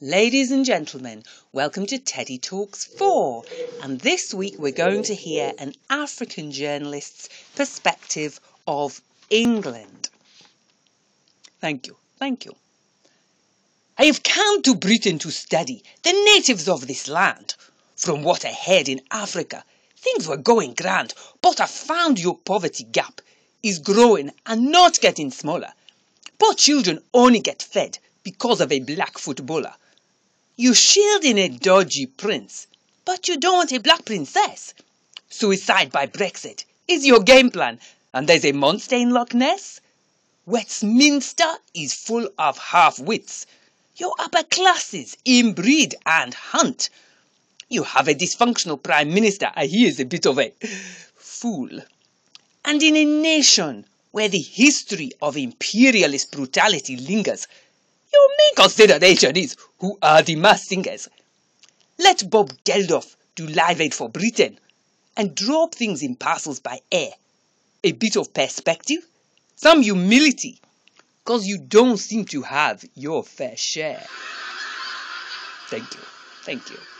Ladies and gentlemen, welcome to Teddy Talks 4, and this week we're going to hear an African journalist's perspective of England. Thank you. I have come to Britain to study the natives of this land. From what I heard in Africa, things were going grand, but I found your poverty gap is growing and not getting smaller. Poor children only get fed because of a black footballer. You shield in a dodgy prince, but you don't want a black princess. Suicide by Brexit is your game plan, and there's a monster in Loch Ness. Westminster is full of half-wits. Your upper classes inbreed and hunt. You have a dysfunctional prime minister, and he is a bit of a fool. And in a nation where the history of imperialist brutality lingers, you may consider nations who are the mass singers. Let Bob Geldof do Live Aid for Britain and drop things in parcels by air. A bit of perspective, some humility, because you don't seem to have your fair share. Thank you.